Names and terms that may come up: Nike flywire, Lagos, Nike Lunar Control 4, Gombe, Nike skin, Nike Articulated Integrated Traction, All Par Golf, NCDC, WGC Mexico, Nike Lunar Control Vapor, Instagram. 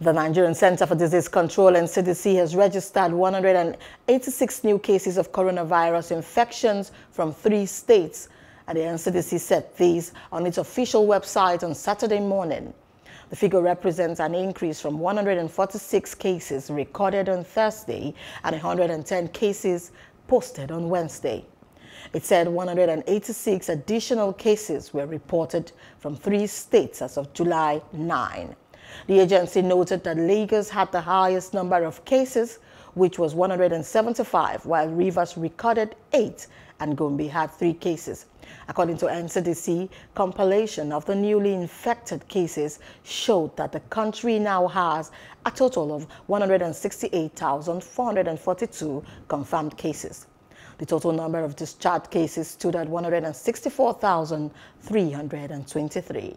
The Nigerian Center for Disease Control, NCDC, has registered 186 new cases of coronavirus infections from 3 states, and the NCDC said these on its official website on Saturday morning. The figure represents an increase from 146 cases recorded on Thursday and 110 cases posted on Wednesday. It said 186 additional cases were reported from 3 states as of July 9. The agency noted that Lagos had the highest number of cases, which was 175, while Rivers recorded 8 and Gombe had 3 cases. According to NCDC, compilation of the newly infected cases showed that the country now has a total of 168,442 confirmed cases. The total number of discharged cases stood at 164,323.